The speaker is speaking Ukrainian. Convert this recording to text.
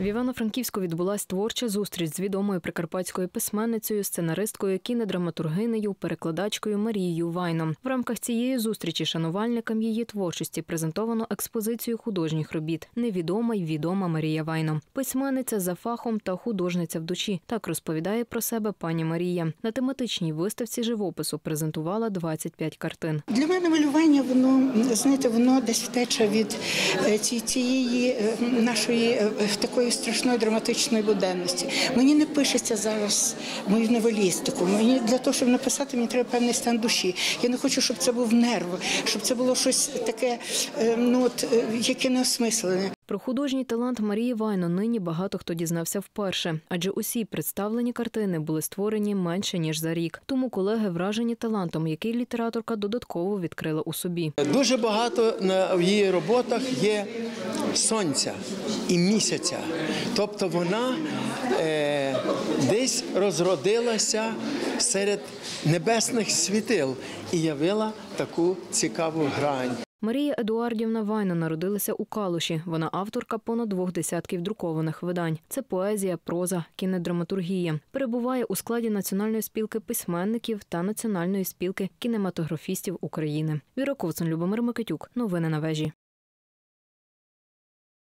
В Івано-Франківську відбулася творча зустріч з відомою прикарпатською письменницею, сценаристкою, кінодраматургинею, перекладачкою Марією Вайно. В рамках цієї зустрічі шанувальникам її творчості презентовано експозицію художніх робіт «Невідома й відома Марія Вайно». Письменниця за фахом та художниця в душі. Так розповідає про себе пані Марія. На тематичній виставці живопису презентувала 25 картин. Для мене малювання, воно десь втеча від цієї нашої такої страшної драматичної буденності. Мені не пишеться зараз мою новелістику. Для того, щоб написати, мені треба певний стан душі. Я не хочу, щоб це був нерв, щоб це було щось таке, яке неосмислене. Про художній талант Марії Вайно нині багато хто дізнався вперше, адже усі представлені картини були створені менше, ніж за рік. Тому колеги вражені талантом, який літераторка додатково відкрила у собі. Дуже багато в її роботах є сонця і місяця. Тобто вона десь розродилася серед небесних світил і явила таку цікаву грань. Марія Едуардівна Вайно народилася у Калуші. Вона авторка понад 2 десятків друкованих видань. Це поезія, проза, кінодраматургія. Перебуває у складі Національної спілки письменників та Національної спілки кінематографістів України. Віра Ковцун, Любомир Микитюк. Новини на вежі.